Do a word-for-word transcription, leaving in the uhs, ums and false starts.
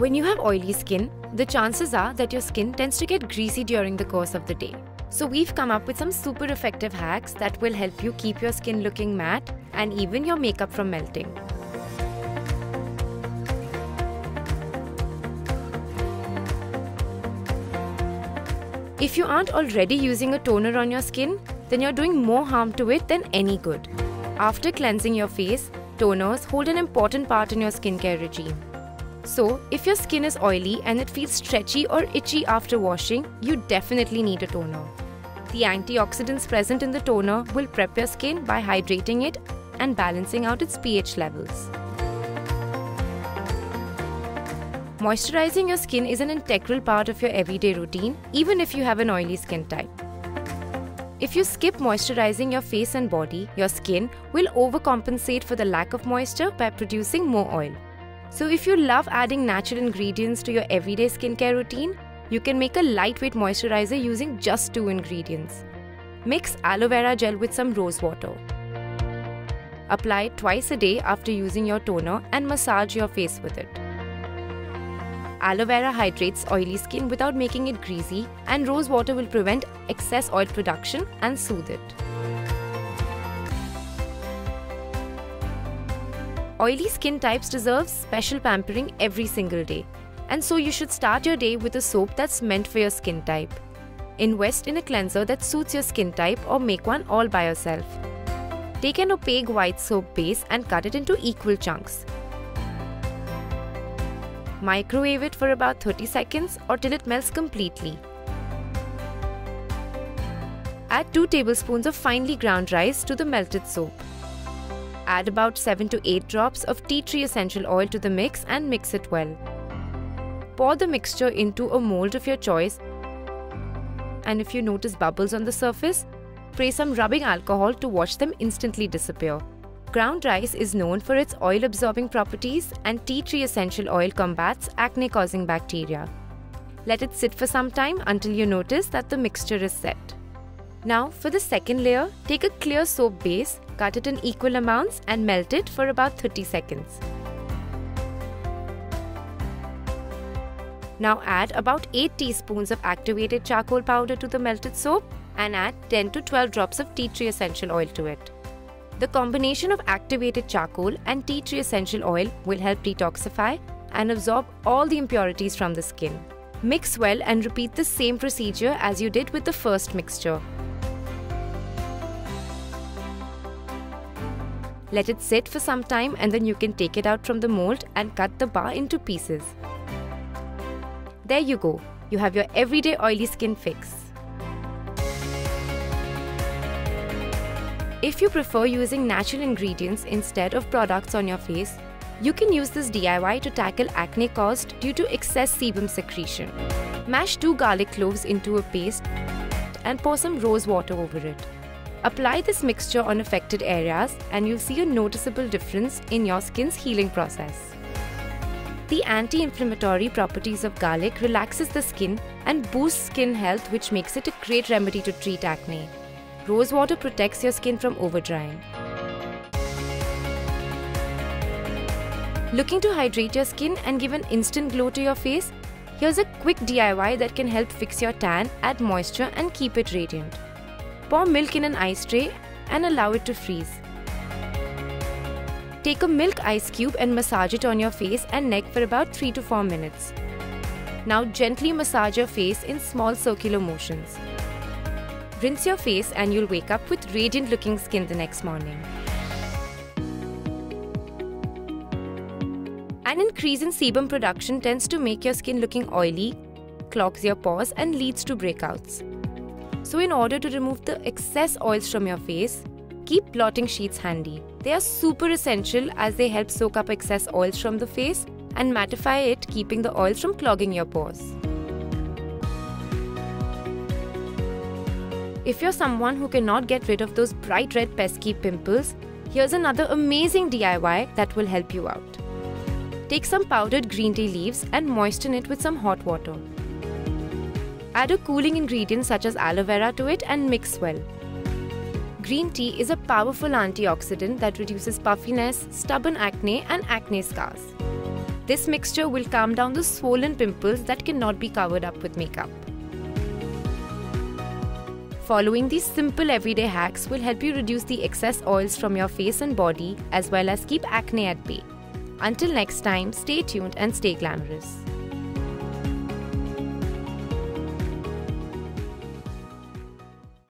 When you have oily skin, the chances are that your skin tends to get greasy during the course of the day. So we've come up with some super effective hacks that will help you keep your skin looking matte and even your makeup from melting. If you aren't already using a toner on your skin, then you're doing more harm to it than any good. After cleansing your face, toners hold an important part in your skincare regime. So, if your skin is oily and it feels stretchy or itchy after washing, you definitely need a toner. The antioxidants present in the toner will prep your skin by hydrating it and balancing out its pH levels. Moisturizing your skin is an integral part of your everyday routine, even if you have an oily skin type. If you skip moisturizing your face and body, your skin will overcompensate for the lack of moisture by producing more oil. So if you love adding natural ingredients to your everyday skincare routine, you can make a lightweight moisturizer using just two ingredients. Mix aloe vera gel with some rose water. Apply it twice a day after using your toner and massage your face with it. Aloe vera hydrates oily skin without making it greasy, and rose water will prevent excess oil production and soothe it. Oily skin types deserve special pampering every single day, and so you should start your day with a soap that's meant for your skin type. Invest in a cleanser that suits your skin type or make one all by yourself. Take an opaque white soap base and cut it into equal chunks. Microwave it for about thirty seconds or till it melts completely. Add two tablespoons of finely ground rice to the melted soap. Add about seven to eight drops of tea tree essential oil to the mix and mix it well. Pour the mixture into a mold of your choice, and if you notice bubbles on the surface, spray some rubbing alcohol to watch them instantly disappear. Ground rice is known for its oil-absorbing properties, and tea tree essential oil combats acne-causing bacteria. Let it sit for some time until you notice that the mixture is set. Now, for the second layer, take a clear soap base, cut it in equal amounts and melt it for about thirty seconds. Now add about eight teaspoons of activated charcoal powder to the melted soap and add ten to twelve drops of tea tree essential oil to it. The combination of activated charcoal and tea tree essential oil will help detoxify and absorb all the impurities from the skin. Mix well and repeat the same procedure as you did with the first mixture. Let it sit for some time, and then you can take it out from the mold and cut the bar into pieces. There you go, you have your everyday oily skin fix. If you prefer using natural ingredients instead of products on your face, you can use this D I Y to tackle acne caused due to excess sebum secretion. Mash two garlic cloves into a paste and pour some rose water over it. Apply this mixture on affected areas and you'll see a noticeable difference in your skin's healing process. The anti-inflammatory properties of garlic relaxes the skin and boosts skin health, which makes it a great remedy to treat acne. Rose water protects your skin from overdrying. Looking to hydrate your skin and give an instant glow to your face? Here's a quick D I Y that can help fix your tan, add moisture and keep it radiant. Pour milk in an ice tray and allow it to freeze. Take a milk ice cube and massage it on your face and neck for about three to four minutes. Now gently massage your face in small circular motions. Rinse your face and you'll wake up with radiant looking skin the next morning. An increase in sebum production tends to make your skin looking oily, clogs your pores and leads to breakouts. So in order to remove the excess oils from your face, keep blotting sheets handy. They are super essential as they help soak up excess oils from the face and mattify it, keeping the oils from clogging your pores. If you're someone who cannot get rid of those bright red pesky pimples, here's another amazing D I Y that will help you out. Take some powdered green tea leaves and moisten it with some hot water. Add a cooling ingredient such as aloe vera to it and mix well. Green tea is a powerful antioxidant that reduces puffiness, stubborn acne and acne scars. This mixture will calm down the swollen pimples that cannot be covered up with makeup. Following these simple everyday hacks will help you reduce the excess oils from your face and body, as well as keep acne at bay. Until next time, stay tuned and stay glamorous.